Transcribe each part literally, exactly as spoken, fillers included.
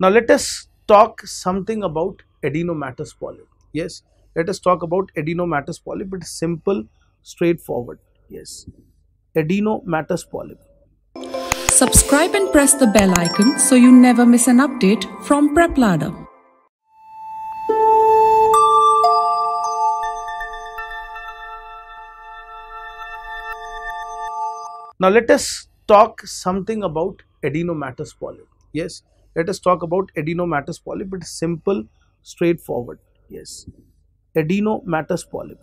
Now let us talk something about adenomatous polyp. Yes, let us talk about adenomatous polyp. It's simple, straightforward. Yes, adenomatous polyp. Subscribe and press the bell icon so you never miss an update from PrepLadder. Now let us talk something about adenomatous polyp. Yes, let us talk about adenomatous polyp. It's simple, straightforward. Yes, adenomatous polyp.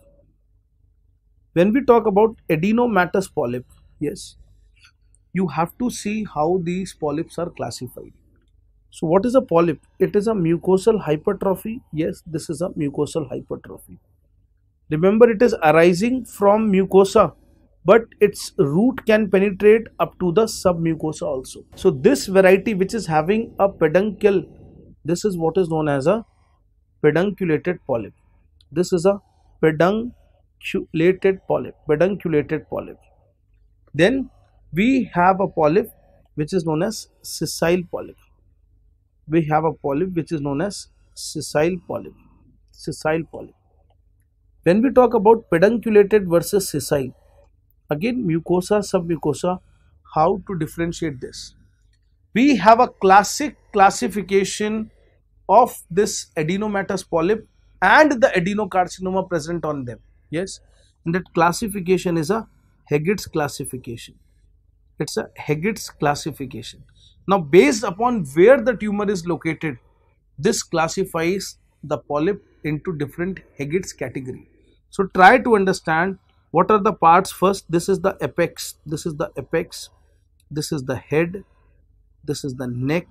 When we talk about adenomatous polyp, yes, you have to see how these polyps are classified. So what is a polyp? It is a mucosal hypertrophy. Yes, this is a mucosal hypertrophy. Remember, it is arising from mucosa, but its root can penetrate up to the submucosa also. So this variety which is having a peduncle, this is what is known as a pedunculated polyp. This is a pedunculated polyp, pedunculated polyp. Then we have a polyp which is known as sessile polyp. We have a polyp which is known as sessile polyp, sessile polyp. When we talk about pedunculated versus sessile, again, mucosa, submucosa, how to differentiate this? We have a classic classification of this adenomatous polyp and the adenocarcinoma present on them. Yes, and that classification is a Haggitt's classification. It's a Haggitt's classification. Now, based upon where the tumor is located, this classifies the polyp into different Haggitt's category. So try to understand. What are the parts first? This is the apex, this is the apex, this is the head, this is the neck,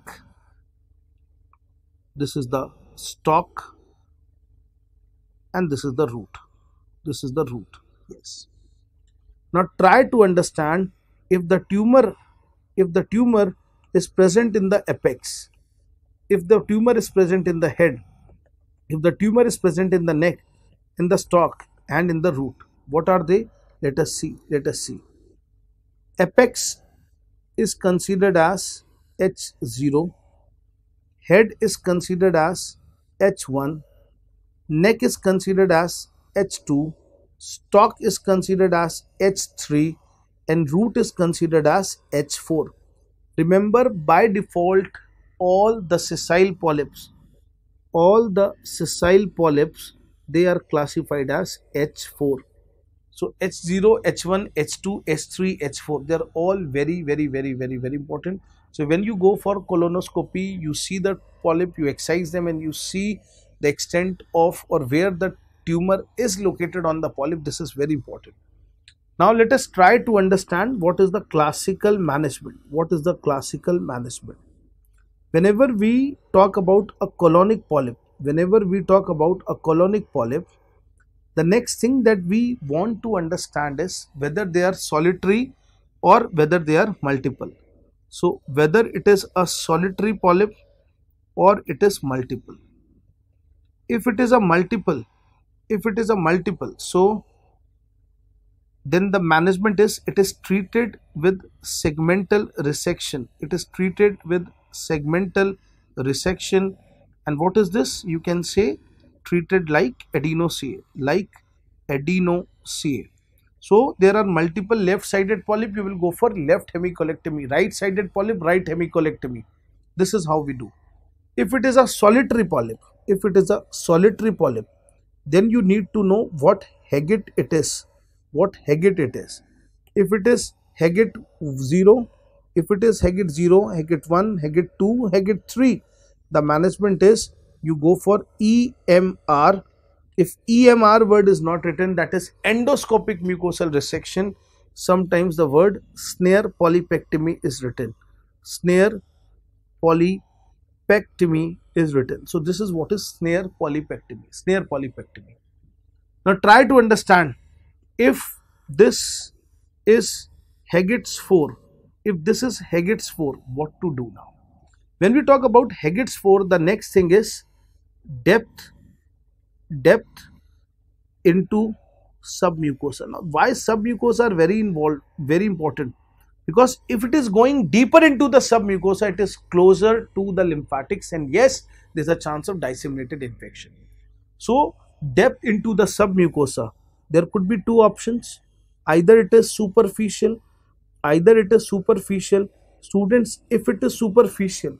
this is the stalk, and this is the root, this is the root, yes. Now try to understand if the tumor, if the tumor is present in the apex, if the tumor is present in the head, if the tumor is present in the neck, in the stalk and in the root. What are they? Let us see. Let us see. Apex is considered as H zero. Head is considered as H one. Neck is considered as H two. Stalk is considered as H three. And root is considered as H four. Remember, by default, all the sessile polyps, all the sessile polyps, they are classified as H four. So H zero, H one, H two, H three, H four, they are all very, very, very, very, very important. So when you go for colonoscopy, you see the polyp, you excise them and you see the extent of or where the tumor is located on the polyp. This is very important. Now let us try to understand what is the classical management. What is the classical management? Whenever we talk about a colonic polyp, whenever we talk about a colonic polyp, the next thing that we want to understand is whether they are solitary or whether they are multiple. So whether it is a solitary polyp or it is multiple. If it is a multiple, if it is a multiple, so then the management is it is treated with segmental resection. It is treated with segmental resection. And what is this? You can say treated like adeno-C A, like adeno-C A. So there are multiple left-sided polyp, you will go for left hemicolectomy, right-sided polyp, right hemicolectomy. This is how we do. If it is a solitary polyp, if it is a solitary polyp, then you need to know what Haggitt it is, what Haggitt it is. If it is Haggitt zero, if it is Haggitt zero, Haggitt one, Haggitt two, Haggitt three, the management is you go for E M R. If E M R word is not written, that is endoscopic mucosal resection. Sometimes the word snare polypectomy is written. Snare polypectomy is written. So this is what is snare polypectomy. Snare polypectomy. Now try to understand if this is Haggitt's four. If this is Haggitt's four, what to do now? When we talk about Haggitt's four, the next thing is depth depth into submucosa. Now why submucosa are very involved very important? because if it is going deeper into the submucosa, it is closer to the lymphatics, and yes, there is a chance of disseminated infection. So, depth into the submucosa, there could be two options, either it is superficial, either it is superficial. Students, if it is superficial,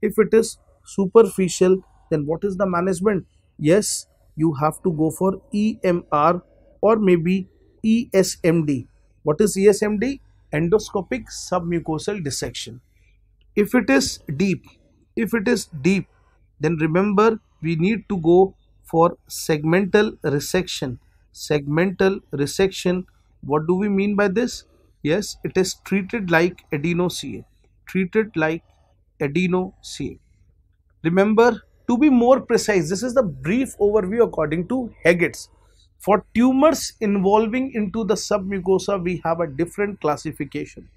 if it is superficial, then what is the management? Yes, you have to go for E M R or maybe E S M D. What is E S M D? Endoscopic submucosal dissection. If it is deep, if it is deep, then remember we need to go for segmental resection. Segmental resection, what do we mean by this? Yes, it is treated like adeno C A. Treated like adeno C A. Remember, to be more precise, this is the brief overview according to Haggitt's. For tumors involving into the submucosa, we have a different classification.